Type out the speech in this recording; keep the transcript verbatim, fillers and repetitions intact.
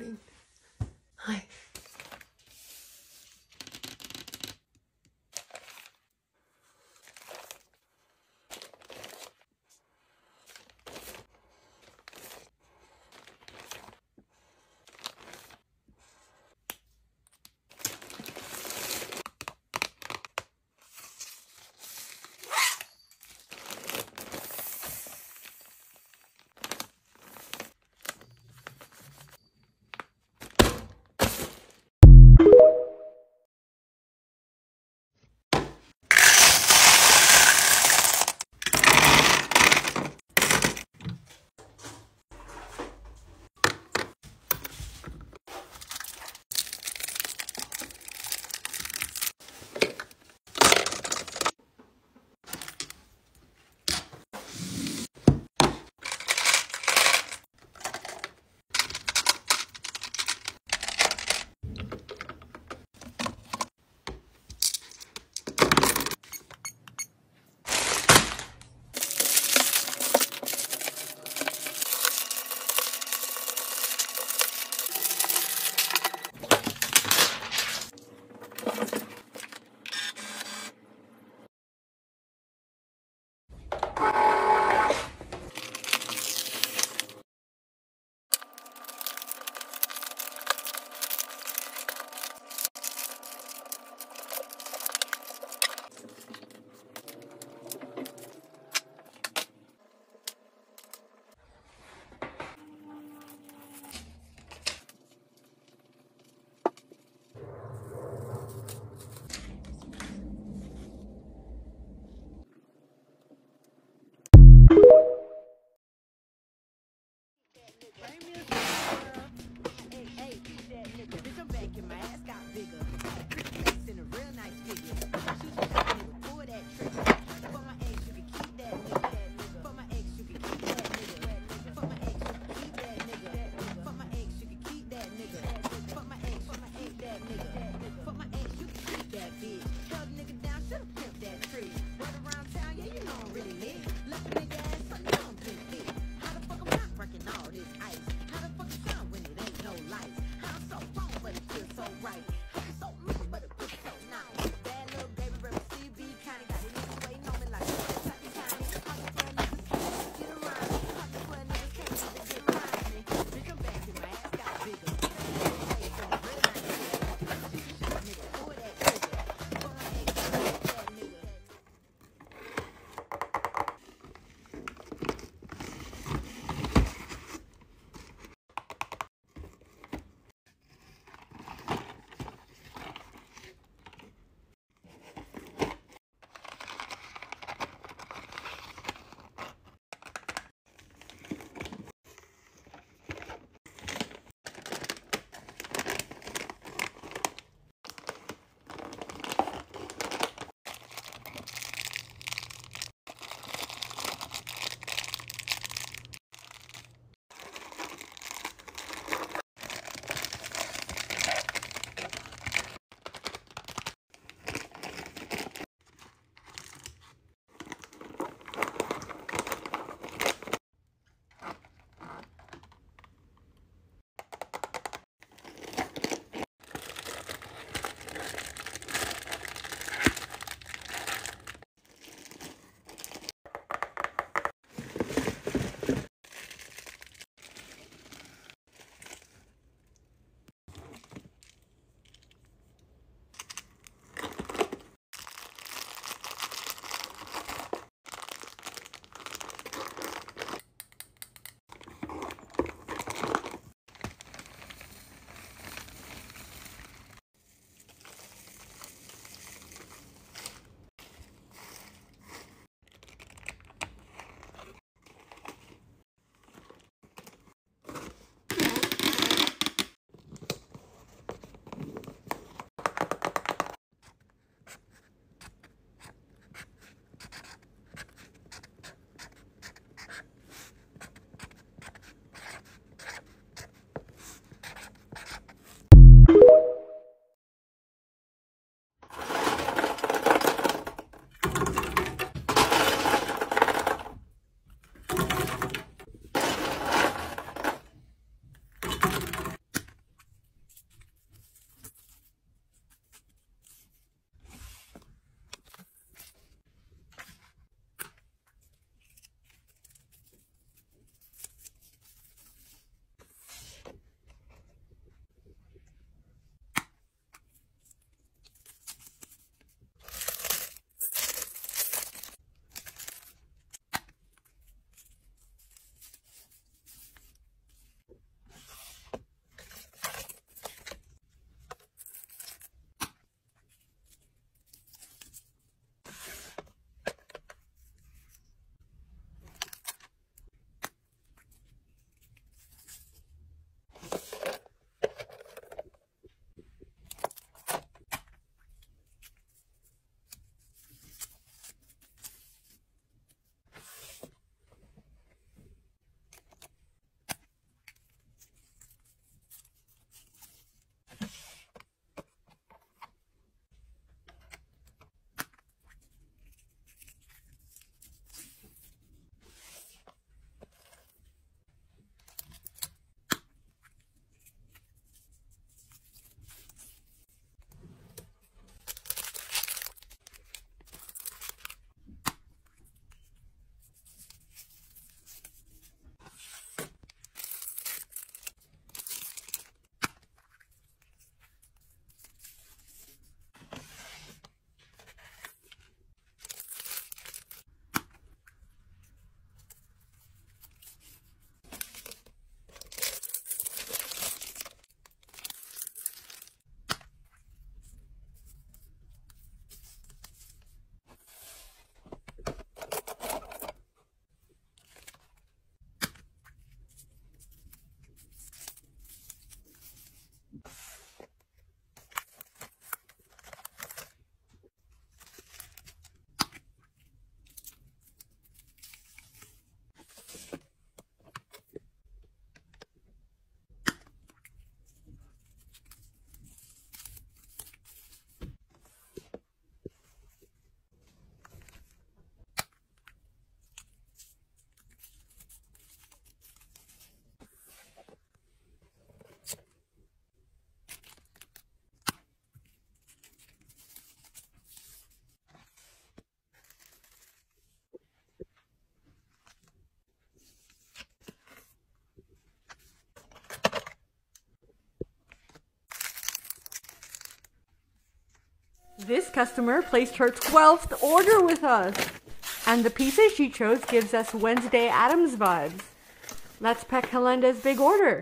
happening? Hi. this customer placed her twelfth order with us. And the pizza she chose gives us Wednesday Addams vibes. Let's pack Helenda's big order.